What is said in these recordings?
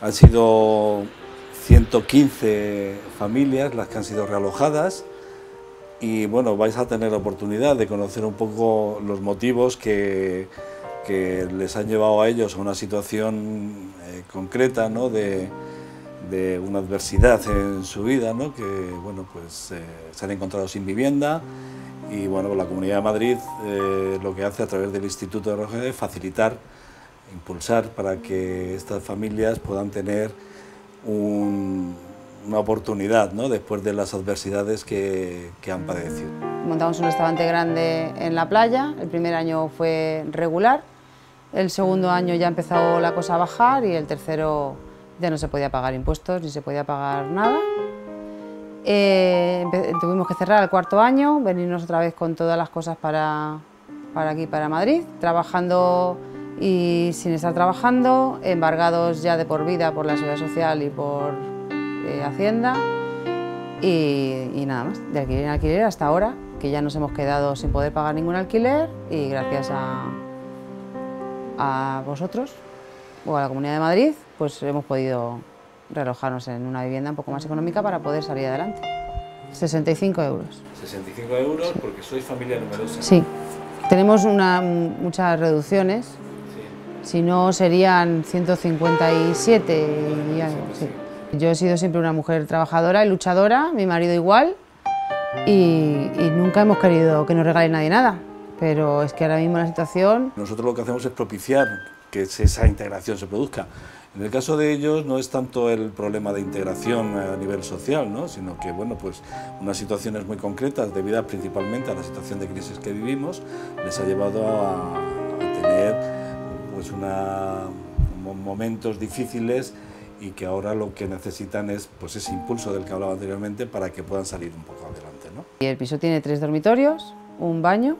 Han sido 115 familias las que han sido realojadas y bueno, vais a tener la oportunidad de conocer un poco los motivos que les han llevado a ellos a una situación concreta, ¿no? de una adversidad en su vida, ¿no? Que bueno, pues, se han encontrado sin vivienda. Y bueno, la Comunidad de Madrid lo que hace a través del Instituto de Roe es facilitar, impulsar para que estas familias puedan tener una oportunidad, ¿no? Después de las adversidades que han padecido. Montamos un restaurante grande en la playa, el primer año fue regular, el segundo año ya empezó la cosa a bajar y el tercero ya no se podía pagar impuestos ni se podía pagar nada. Tuvimos que cerrar el cuarto año, venirnos otra vez con todas las cosas para aquí, para Madrid, trabajando y sin estar trabajando, embargados ya de por vida por la Seguridad Social y por Hacienda y nada más, de alquiler en alquiler hasta ahora, que ya nos hemos quedado sin poder pagar ningún alquiler y gracias a vosotros o a la Comunidad de Madrid, pues hemos podido realojarnos en una vivienda un poco más económica para poder salir adelante. 65 euros. 65 euros porque sois familia numerosa. Sí, tenemos muchas reducciones, sí. Si no serían 157 y algo. Sí. Yo he sido siempre una mujer trabajadora y luchadora, mi marido igual, y nunca hemos querido que nos regale nadie nada, pero es que ahora mismo la situación... Nosotros lo que hacemos es propiciar que esa integración se produzca. En el caso de ellos no es tanto el problema de integración a nivel social, ¿no? Sino que bueno, pues unas situaciones muy concretas debidas principalmente a la situación de crisis que vivimos les ha llevado a tener pues momentos difíciles y que ahora lo que necesitan es pues ese impulso del que hablaba anteriormente para que puedan salir un poco adelante, ¿no? Y el piso tiene 3 dormitorios, un baño,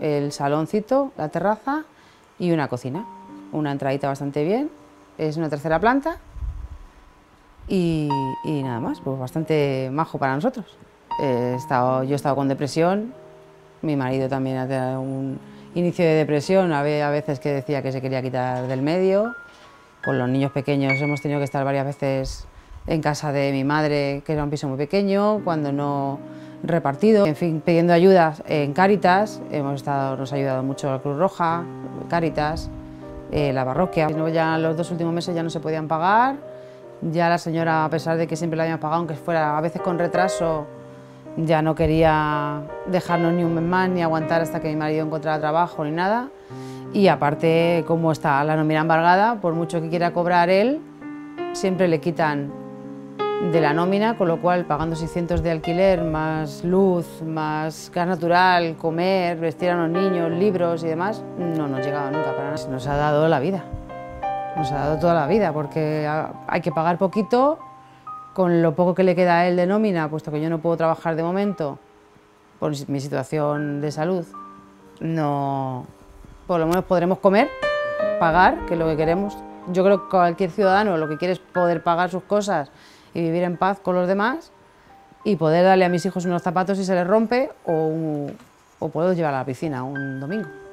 el saloncito, la terraza y una cocina, una entradita bastante bien. Es una tercera planta y nada más, pues bastante majo para nosotros. Yo he estado con depresión, mi marido también ha tenido un inicio de depresión, a veces que decía que se quería quitar del medio. Con los niños pequeños hemos tenido que estar varias veces en casa de mi madre, que era un piso muy pequeño, cuando no repartido. En fin, pidiendo ayudas en Cáritas, nos ha ayudado mucho la Cruz Roja, Cáritas. La parroquia. Ya los 2 últimos meses ya no se podían pagar, ya la señora, a pesar de que siempre la habíamos pagado, aunque fuera a veces con retraso, ya no quería dejarnos ni un mes más, ni aguantar hasta que mi marido encontrara trabajo, ni nada. Y aparte, como está la nómina embargada, por mucho que quiera cobrar él, siempre le quitan de la nómina, con lo cual pagando 600 de alquiler, más luz, más gas natural, comer, vestir a los niños, libros y demás, no nos llegaba nunca para nada. Nos ha dado la vida, nos ha dado toda la vida, porque hay que pagar poquito, con lo poco que le queda a él de nómina, puesto que yo no puedo trabajar de momento, por mi situación de salud, no, por lo menos podremos comer, pagar, que es lo que queremos. Yo creo que cualquier ciudadano lo que quiere es poder pagar sus cosas y vivir en paz con los demás y poder darle a mis hijos unos zapatos si se les rompe o puedo llevar a la piscina un domingo.